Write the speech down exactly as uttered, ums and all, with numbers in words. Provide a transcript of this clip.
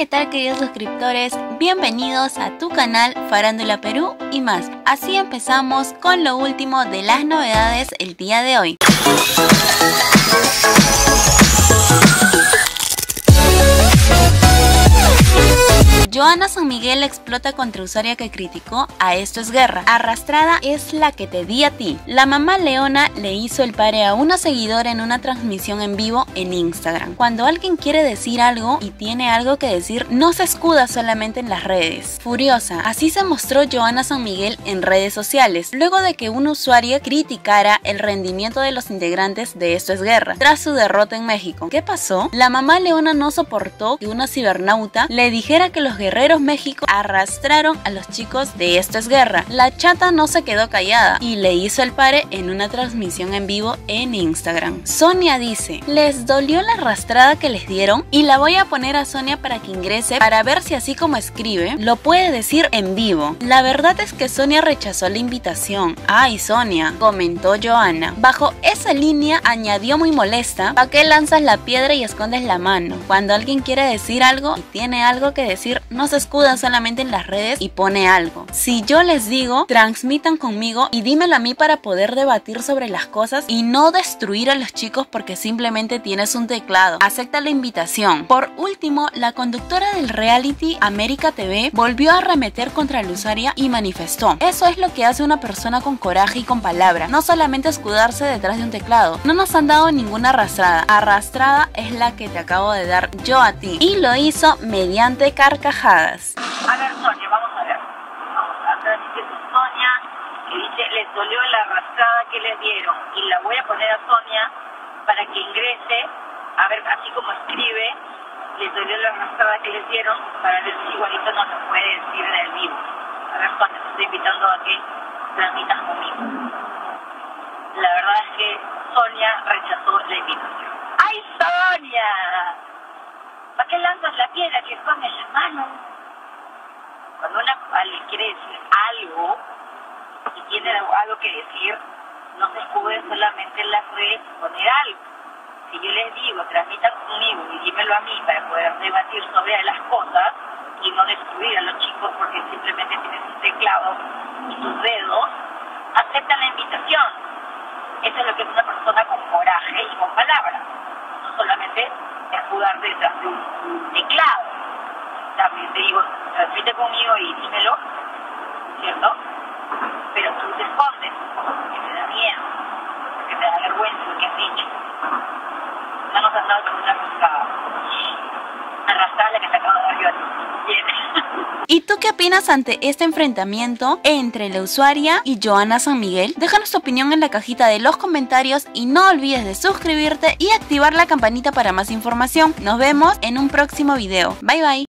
¿qué tal, queridos suscriptores? Bienvenidos a tu canal Farándula Perú y Más. Así empezamos con lo último de las novedades el día de hoy. Johanna San Miguel explota contra usuaria que criticó a Esto es Guerra. Arrastrada es la que te di a ti. La mamá leona le hizo el pare a una seguidora en una transmisión en vivo en Instagram. Cuando alguien quiere decir algo y tiene algo que decir, no se escuda solamente en las redes. Furiosa, así se mostró Johanna San Miguel en redes sociales, luego de que una usuaria criticara el rendimiento de los integrantes de Esto es Guerra, tras su derrota en México. ¿Qué pasó? La mamá leona no soportó que una cibernauta le dijera que los GuerrerosMéxico arrastraron a los chicos de Esto es Guerra. La chata no se quedó callada y le hizo el pare en una transmisión en vivo en Instagram. Sonia dice: les dolió la arrastrada que les dieron y la voy a poner a Sonia para que ingrese para ver si así como escribe lo puede decir en vivo. La verdad es que Sonia rechazó la invitación. Ay, Sonia, comentó Johanna. Bajo esa línea añadió muy molesta: ¿para qué lanzas la piedra y escondes la mano? Cuando alguien quiere decir algo y tiene algo que decir, no se escudan solamente en las redes y pone algo. Si yo les digo, transmitan conmigo y dímelo a mí para poder debatir sobre las cosas y no destruir a los chicos porque simplemente tienes un teclado. Acepta la invitación. Por último, la conductora del reality América T V volvió a arremeter contra la usuaria y manifestó: eso es lo que hace una persona con coraje y con palabra, no solamente escudarse detrás de un teclado. No nos han dado ninguna arrastrada. Arrastrada es la que te acabo de dar yo a ti. Y lo hizo mediante carcajadas. A ver, Sonia, vamos a ver. Vamos a ver, dice Sonia, que dice, les dolió la arrastrada que les dieron y la voy a poner a Sonia para que ingrese, a ver, así como escribe, les dolió la arrastrada que les dieron para ver si igualito no se puede decir en el vivo. A ver, Sonia, te estoy invitando a que transmitas conmigo. La verdad es que Sonia rechazó la invitación. ¡Ay, Sonia! ¿Para qué lanzas la piedra que escondes la mano? Cuando una le quiere decir algo y tiene algo que decir, no se escude solamente en las redes y poner algo. Si yo les digo, transmitan conmigo y dímelo a mí para poder debatir sobre las cosas y no destruir a los chicos porque simplemente tienen sus teclados y sus dedos, aceptan la invitación. Eso es lo que es una persona con coraje y con palabras. No solamente escudar detrás de un teclado. También te digo, transmite conmigo y dímelo, ¿cierto? Pero tú te escondes, que te da miedo, que te da vergüenza lo que has dicho. No nos has dado con una arrastrada. Arrastrada la que te acabo de dar yo a ti. ¿Y tú qué opinas ante este enfrentamiento entre la usuaria y Johanna San Miguel? Déjanos tu opinión en la cajita de los comentarios y no olvides de suscribirte y activar la campanita para más información. Nos vemos en un próximo video. Bye bye.